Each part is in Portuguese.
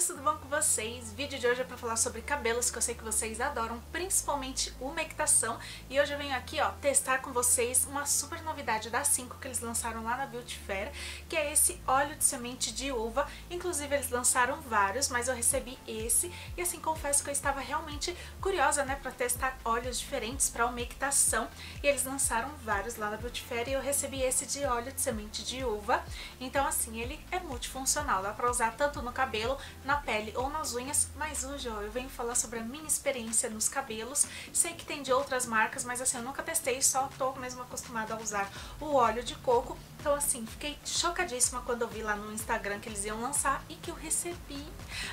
bloggers, tudo bom com vocês? O vídeo de hoje é pra falar sobre cabelos, que eu sei que vocês adoram, principalmente umectação. E hoje eu venho aqui, ó, testar com vocês uma super novidade da Cinco que eles lançaram lá na Beauty Fair, que é esse óleo de semente de uva. Inclusive eles lançaram vários, mas eu recebi esse. E assim, confesso que eu estava realmente curiosa, né, pra testar óleos diferentes pra umectação. E eles lançaram vários lá na Beauty Fair e eu recebi esse de óleo de semente de uva. Então assim, ele é multifuncional, dá pra usar tanto no cabelo, na pele ou nas unhas, mas hoje eu venho falar sobre a minha experiência nos cabelos. Sei que tem de outras marcas, mas assim, eu nunca testei, só tô mesmo acostumada a usar o óleo de coco. Então assim, fiquei chocadíssima quando eu vi lá no Instagram que eles iam lançar e que eu recebi.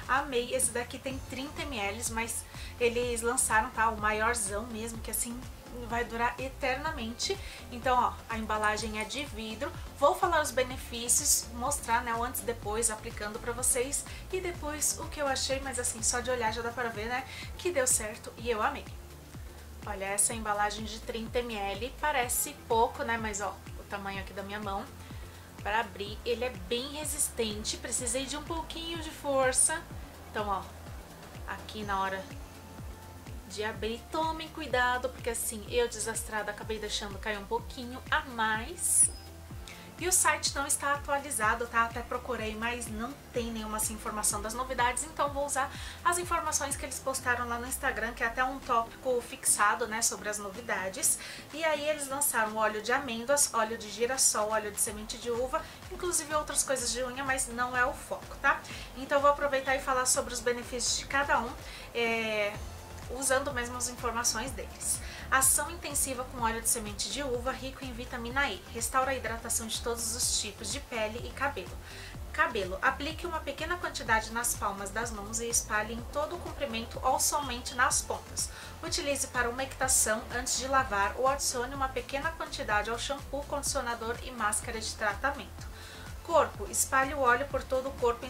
Amei, esse daqui tem 30 ml, mas eles lançaram, tá, o maiorzão mesmo, que assim vai durar eternamente. Então, ó, a embalagem é de vidro. Vou falar os benefícios, mostrar, né, o antes e depois aplicando pra vocês e depois o que eu achei, mas assim, só de olhar já dá pra ver, né, que deu certo e eu amei. Olha, essa embalagem de 30 ml, parece pouco, né, mas ó, o tamanho aqui da minha mão pra abrir. Ele é bem resistente, precisei de um pouquinho de força. Então, ó, aqui na hora de abrir, tomem cuidado, porque assim, eu desastrada acabei deixando cair um pouquinho a mais. E o site não está atualizado, tá? Até procurei, mas não tem nenhuma assim informação das novidades, então vou usar as informações que eles postaram lá no Instagram, que é até um tópico fixado, né, sobre as novidades. E aí eles lançaram óleo de amêndoas, óleo de girassol, óleo de semente de uva, inclusive outras coisas de unha, mas não é o foco, tá? Então vou aproveitar e falar sobre os benefícios de cada um, usando mesmo as informações deles. Ação intensiva com óleo de semente de uva, rico em vitamina E. Restaura a hidratação de todos os tipos de pele e cabelo. Aplique uma pequena quantidade nas palmas das mãos e espalhe em todo o comprimento ou somente nas pontas. Utilize para umectação antes de lavar ou adicione uma pequena quantidade ao shampoo, condicionador e máscara de tratamento. Corpo, espalhe o óleo por todo o corpo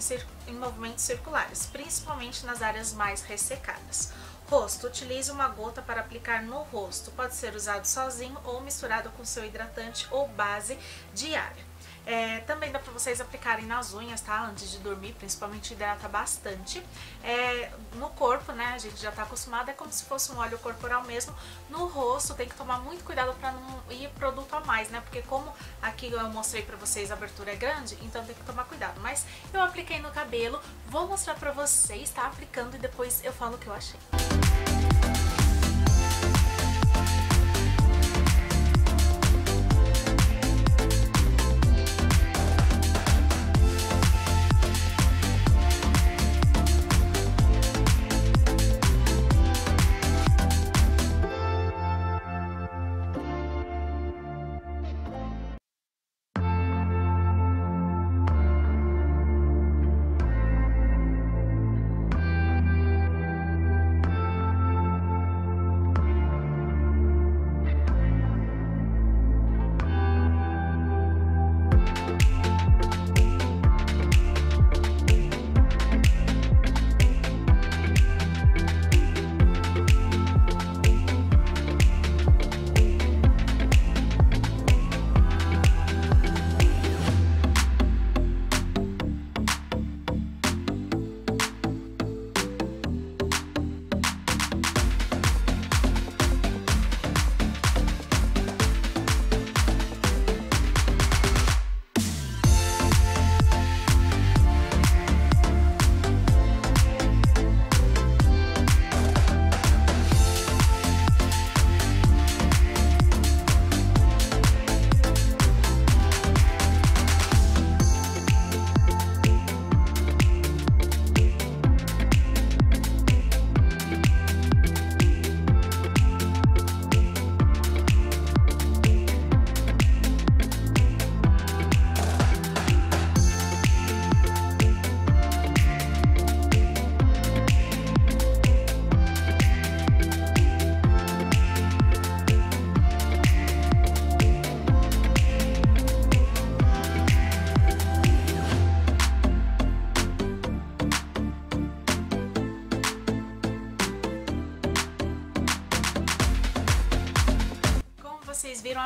em movimentos circulares, principalmente nas áreas mais ressecadas. Rosto, utilize uma gota para aplicar no rosto, pode ser usado sozinho ou misturado com seu hidratante ou base diária. Também dá para vocês aplicarem nas unhas, tá? Antes de dormir, principalmente hidrata bastante. No corpo, né? A gente já tá acostumado, é como se fosse um óleo corporal mesmo. No rosto tem que tomar muito cuidado para não ir produto a mais, né? Porque como aqui eu mostrei para vocês a abertura é grande, então tem que tomar cuidado. Mas eu apliquei no cabelo, vou mostrar para vocês, tá? Aplicando e depois eu falo o que eu achei.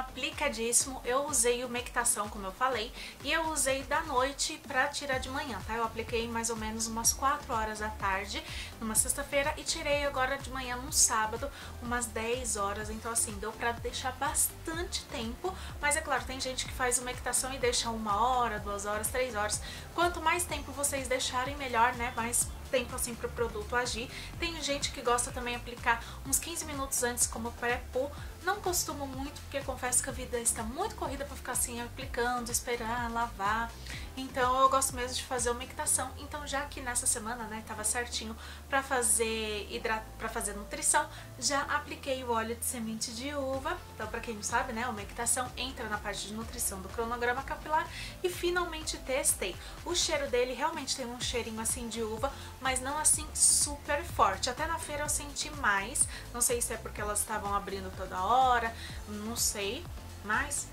aplicadíssimo. Eu usei o Mectação, como eu falei, e eu usei da noite pra tirar de manhã, tá? Eu apliquei mais ou menos umas 4 horas da tarde, numa sexta-feira, e tirei agora de manhã, num sábado, umas 10 horas. Então assim, deu pra deixar bastante tempo, mas é claro, tem gente que faz o Mectação e deixa 1 hora, 2 horas, 3 horas. Quanto mais tempo vocês deixarem, melhor, né? Mais tempo assim pro produto agir. Tem gente que gosta também de aplicar uns 15 minutos antes como pré-poo. Não costumo muito, porque confesso que a vida está muito corrida pra ficar assim aplicando, esperar, lavar. Então eu gosto mesmo de fazer uma hidratação. Então já que nessa semana, né, tava certinho pra fazer nutrição, já apliquei o óleo de semente de uva. Então, pra quem não sabe, né, uma hidratação entra na parte de nutrição do cronograma capilar, e finalmente testei. O cheiro dele realmente tem um cheirinho assim de uva, mas não assim super forte. Até na feira eu senti mais, não sei se é porque elas estavam abrindo toda hora, não sei, mas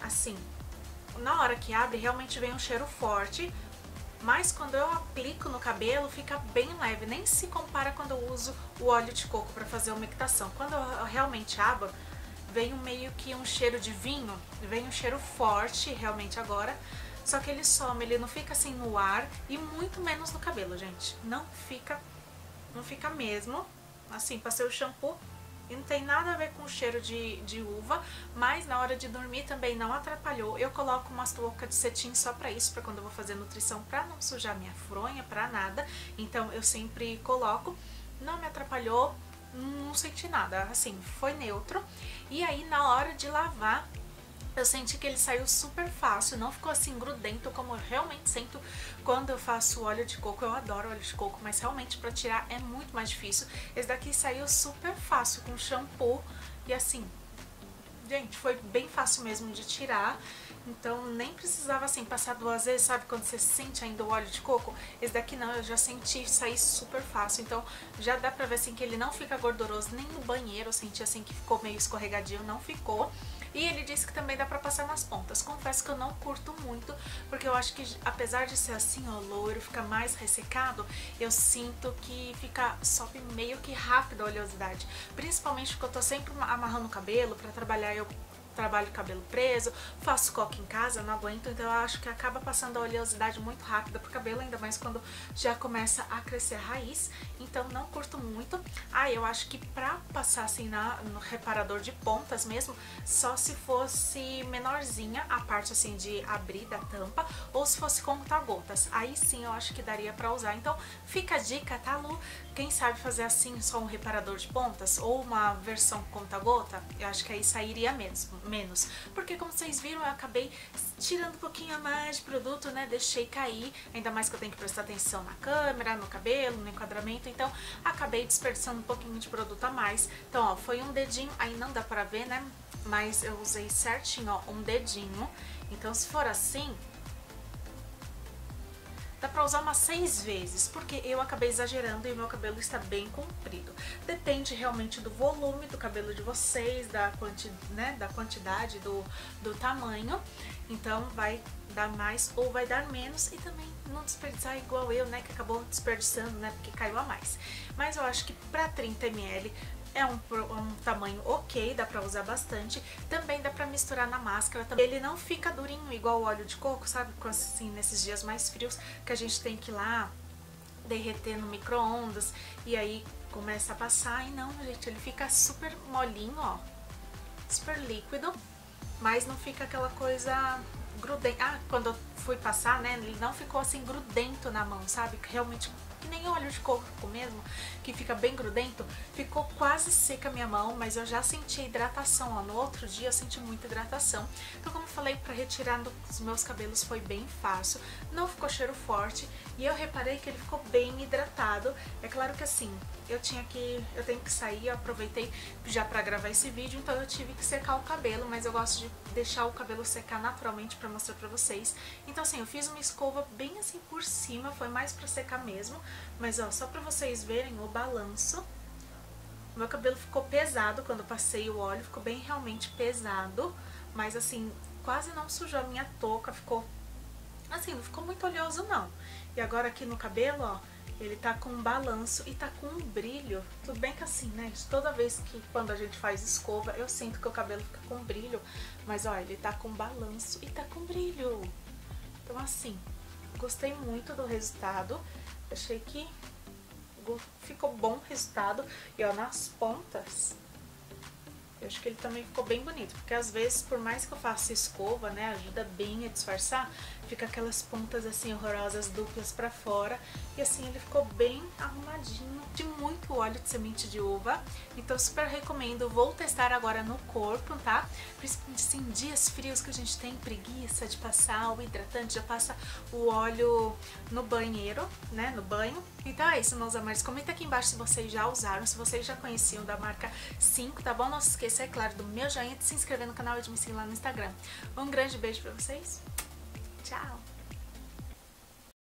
assim, na hora que abre realmente vem um cheiro forte, mas quando eu aplico no cabelo fica bem leve, nem se compara quando eu uso o óleo de coco para fazer a umectação. Quando eu realmente abro, vem meio que um cheiro de vinho, vem um cheiro forte realmente agora, só que ele some, ele não fica assim no ar e muito menos no cabelo, gente. Não fica mesmo. Assim, passei o shampoo e não tem nada a ver com o cheiro de uva, mas na hora de dormir também não atrapalhou. Eu coloco umas toucas de cetim só pra isso, pra quando eu vou fazer nutrição, pra não sujar minha fronha, pra nada. Então eu sempre coloco, não me atrapalhou, não senti nada, assim, foi neutro. E aí na hora de lavar, eu senti que ele saiu super fácil, não ficou assim grudento como eu realmente sinto quando eu faço óleo de coco. Eu adoro óleo de coco, mas realmente pra tirar é muito mais difícil. Esse daqui saiu super fácil com shampoo e assim, gente, foi bem fácil mesmo de tirar. Então nem precisava assim passar 2 vezes, sabe, quando você sente ainda o óleo de coco. Esse daqui não, eu já senti sair super fácil. Então já dá pra ver assim que ele não fica gorduroso, nem no banheiro eu senti assim que ficou meio escorregadinho, não ficou. E ele disse que também dá pra passar nas pontas. Confesso que eu não curto muito, porque eu acho que apesar de ser assim, ó, loiro, fica mais ressecado, eu sinto que fica, sobe meio que rápido a oleosidade. Principalmente porque eu tô sempre amarrando o cabelo pra trabalhar, eu trabalho cabelo preso, faço coque em casa, não aguento, então eu acho que acaba passando a oleosidade muito rápida pro cabelo, ainda mais quando já começa a crescer a raiz, então não curto muito. Ah, eu acho que pra passar assim no reparador de pontas mesmo, só se fosse menorzinha a parte assim de abrir da tampa, ou se fosse conta-gotas, aí sim eu acho que daria pra usar. Então fica a dica, tá, Lu? Quem sabe fazer assim só um reparador de pontas, ou uma versão conta-gota, eu acho que aí sairia menos, porque como vocês viram, eu acabei tirando um pouquinho a mais de produto, né, deixei cair, ainda mais que eu tenho que prestar atenção na câmera, no cabelo, no enquadramento, então acabei desperdiçando um pouquinho de produto a mais. Então ó, foi um dedinho, aí não dá pra ver, né, mas eu usei certinho, ó, um dedinho, então se for assim, dá pra usar umas 6 vezes, porque eu acabei exagerando e o meu cabelo está bem comprido. Depende realmente do volume do cabelo de vocês, da quantidade, do tamanho. Então vai dar mais ou vai dar menos, e também não desperdiçar igual eu, né, que acabou desperdiçando, né, porque caiu a mais. Mas eu acho que pra 30 ml... é um tamanho ok, dá pra usar bastante. Também dá pra misturar na máscara. Ele não fica durinho igual o óleo de coco, sabe? Assim, nesses dias mais frios que a gente tem que ir lá derreter no micro-ondas e aí começa a passar. E não, gente, ele fica super molinho, ó. Super líquido, mas não fica aquela coisa grudenta. Ah, quando eu fui passar, né, ele não ficou assim grudento na mão, sabe? Realmente que nem óleo de coco mesmo, que fica bem grudento, ficou quase seca a minha mão, mas eu já senti a hidratação, ó. No outro dia eu senti muita hidratação. Então, como eu falei, pra retirar dos meus cabelos foi bem fácil, não ficou cheiro forte, e eu reparei que ele ficou bem hidratado. É claro que assim, eu tenho que sair, eu aproveitei já pra gravar esse vídeo, então eu tive que secar o cabelo, mas eu gosto de deixar o cabelo secar naturalmente pra mostrar pra vocês. Então assim, eu fiz uma escova bem assim por cima, foi mais pra secar mesmo. Mas ó, só pra vocês verem o balanço, meu cabelo ficou pesado quando eu passei o óleo, ficou bem realmente pesado, mas assim, quase não sujou a minha touca, ficou assim, não ficou muito oleoso não. E agora aqui no cabelo, ó, Ele tá com um balanço e tá com um brilho. Tudo bem que assim, né, toda vez que quando a gente faz escova, eu sinto que o cabelo fica com brilho. Mas ó, ele tá com balanço e tá com brilho. Então assim, gostei muito do resultado. Achei que ficou bom o resultado. E ó, nas pontas, eu acho que ele também ficou bem bonito. Porque às vezes, por mais que eu faça escova, né, ajuda bem a disfarçar, fica aquelas pontas assim horrorosas, duplas pra fora. E assim, ele ficou bem arrumadinho, de muito óleo de semente de uva. Então super recomendo, vou testar agora no corpo, tá? Principalmente assim, dias frios que a gente tem preguiça de passar o hidratante, já passa o óleo no banheiro, né, no banho. Então é isso, meus amores, comenta aqui embaixo se vocês já usaram, se vocês já conheciam da marca Cinco, tá bom? Não se esqueça, é claro, do meu joinha, de se inscrever no canal e de me seguir lá no Instagram. Um grande beijo pra vocês, tchau!